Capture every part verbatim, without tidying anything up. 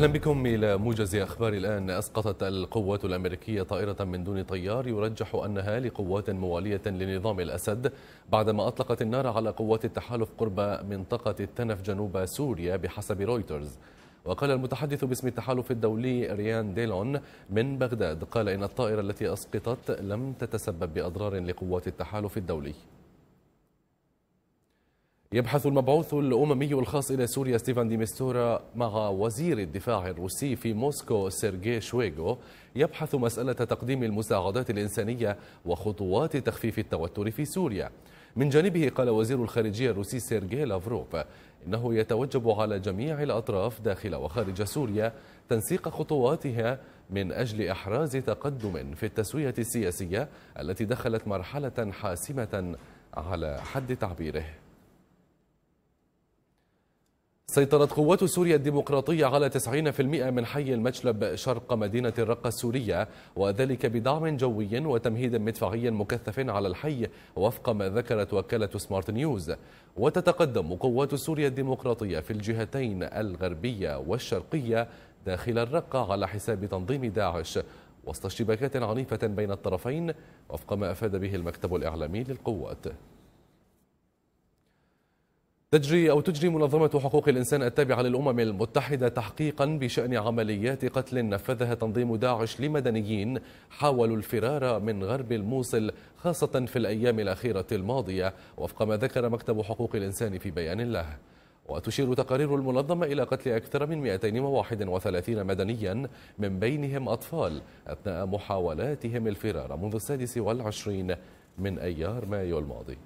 أهلا بكم إلى موجز أخبار الآن. أسقطت القوات الأمريكية طائرة من دون طيار يرجح أنها لقوات موالية لنظام الأسد بعدما أطلقت النار على قوات التحالف قرب منطقة التنف جنوب سوريا بحسب رويترز. وقال المتحدث باسم التحالف الدولي ريان ديلون من بغداد قال إن الطائرة التي أسقطت لم تتسبب بأضرار لقوات التحالف الدولي. يبحث المبعوث الأممي الخاص إلى سوريا ستيفان دي ميستورا مع وزير الدفاع الروسي في موسكو سيرجي شويغو يبحث مسألة تقديم المساعدات الإنسانية وخطوات تخفيف التوتر في سوريا. من جانبه قال وزير الخارجية الروسي سيرجي لافروف إنه يتوجب على جميع الأطراف داخل وخارج سوريا تنسيق خطواتها من أجل إحراز تقدم في التسوية السياسية التي دخلت مرحلة حاسمة على حد تعبيره. سيطرت قوات سوريا الديمقراطية على تسعين بالمئة من حي المشلب شرق مدينة الرقة السورية وذلك بدعم جوي وتمهيد مدفعي مكثف على الحي وفق ما ذكرت وكالة سمارت نيوز. وتتقدم قوات سوريا الديمقراطية في الجهتين الغربية والشرقية داخل الرقة على حساب تنظيم داعش وسط اشتباكات عنيفة بين الطرفين وفق ما أفاد به المكتب الإعلامي للقوات. تجري أو تجري منظمة حقوق الإنسان التابعة للأمم المتحدة تحقيقا بشأن عمليات قتل نفذها تنظيم داعش لمدنيين حاولوا الفرار من غرب الموصل خاصة في الأيام الأخيرة الماضية وفق ما ذكر مكتب حقوق الإنسان في بيان له. وتشير تقارير المنظمة إلى قتل أكثر من مئتين وواحد وثلاثين مدنيا من بينهم أطفال أثناء محاولاتهم الفرار منذ السادس والعشرين من أيار مايو الماضي.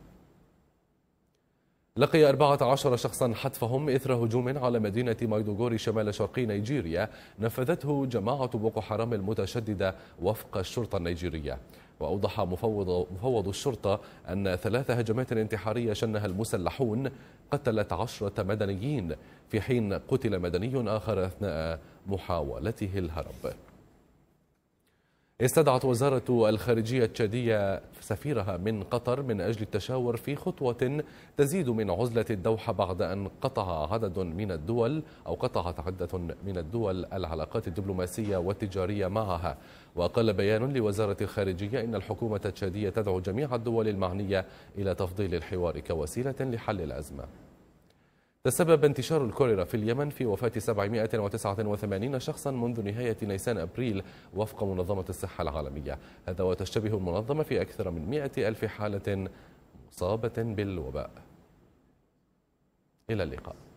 لقي أربعة عشر شخصا حتفهم إثر هجوم على مدينة مايدوغوري شمال شرقي نيجيريا نفذته جماعة بوكو حرام المتشددة وفق الشرطة النيجيرية. وأوضح مفوض, مفوض الشرطة أن ثلاث هجمات انتحارية شنها المسلحون قتلت عشرة مدنيين في حين قتل مدني آخر أثناء محاولته الهرب. استدعت وزارة الخارجية التشادية سفيرها من قطر من أجل التشاور في خطوة تزيد من عزلة الدوحة بعد أن قطع عدد من الدول أو قطعت عدة من الدول العلاقات الدبلوماسية والتجارية معها. وقال بيان لوزارة الخارجية إن الحكومة التشادية تدعو جميع الدول المعنية إلى تفضيل الحوار كوسيلة لحل الأزمة. تسبب انتشار الكوليرا في اليمن في وفاة سبعمئة وتسعة وثمانين شخصا منذ نهاية نيسان أبريل وفق منظمة الصحة العالمية. هذا وتشتبه المنظمة في أكثر من مئة ألف حالة مصابة بالوباء. إلى اللقاء.